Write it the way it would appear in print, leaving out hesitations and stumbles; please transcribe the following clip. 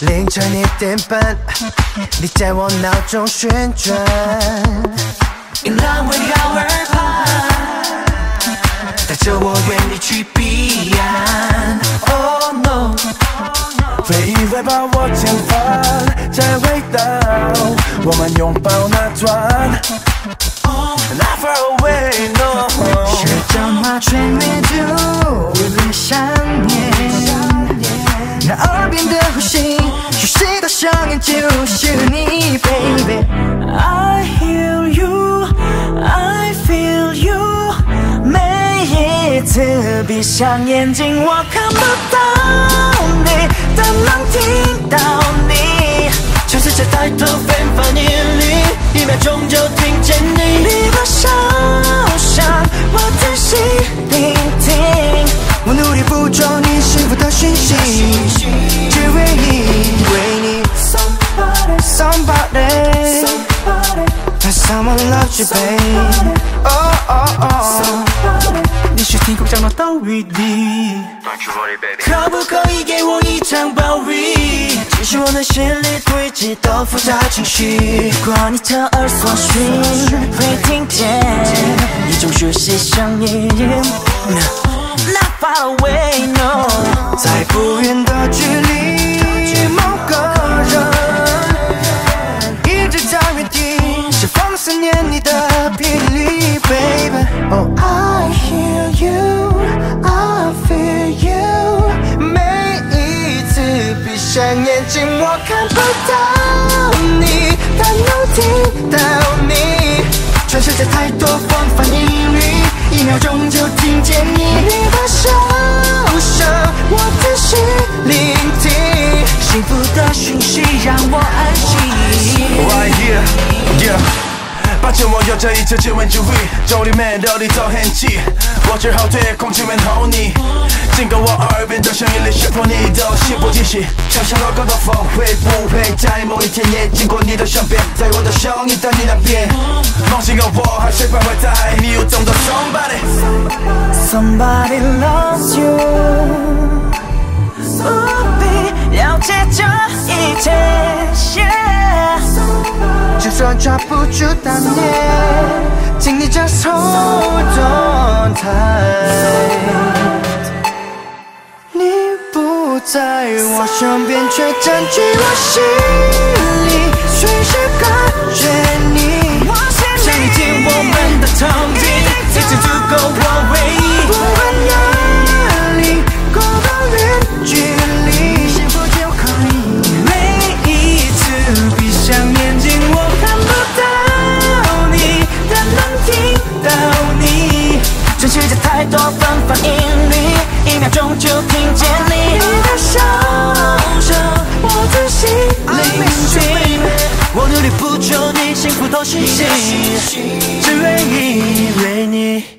凌晨1点半，你在我脑中旋转。In love with your heart， 带着我愿你去彼岸。Oh no， 飞一会把我牵翻，再回到我们拥抱那段。Not far away no， 雪将麻雀灭绝，我的想念。那耳边的呼吸，熟悉的声音就是你 ，baby。I hear you, I feel you。每一次闭上眼睛，我看不到你，但能听到你。全世界抬头纷繁眼里，一秒钟就听见你。你的笑声，我仔细聆听，我努力捕捉你幸福的讯息，只为你，为你。Somebody loves you, babe. Oh oh oh. 你是天空降落到雨滴，可不可以给我一场暴雨？只是我的心里堆积的复杂情绪，如果你侧耳所寻，会听见一种熟悉声音。Not far away, no， 在不远的距离，某个人一直在原地，是放思念你的频率 ，baby。Oh, I hear you, I feel you。每一次闭上眼睛，我看不到你，但能听到你。全世界太多纷繁音律，一秒钟就听见你。你的笑声，我仔细聆听，幸福的讯息让我安心。Right here, yeah。抱歉，我有着一切只为注意，酒里面热力都很气，我只好对空气问候你，经过我耳边的声音里识破你的心不惊喜。想象到高的风会不会在某一天也经过你的身边，在我的声音在你那边，梦醒的我还是徘徊在你有种的 somebody。Somebody loves you， 不必了解这一切。就算抓不住当年，请你 just hold on tight。你不在我身边，却占据我心里，随时感觉你。想你进我们的痛地，已经足够我唯一。不管哪里，过多远距离，幸福就可以。每一次闭上眼睛，我。全世界太多纷繁音律，一秒钟就听见你的笑声，我仔细聆听，我努力捕捉你幸福的讯息，只为你，为你。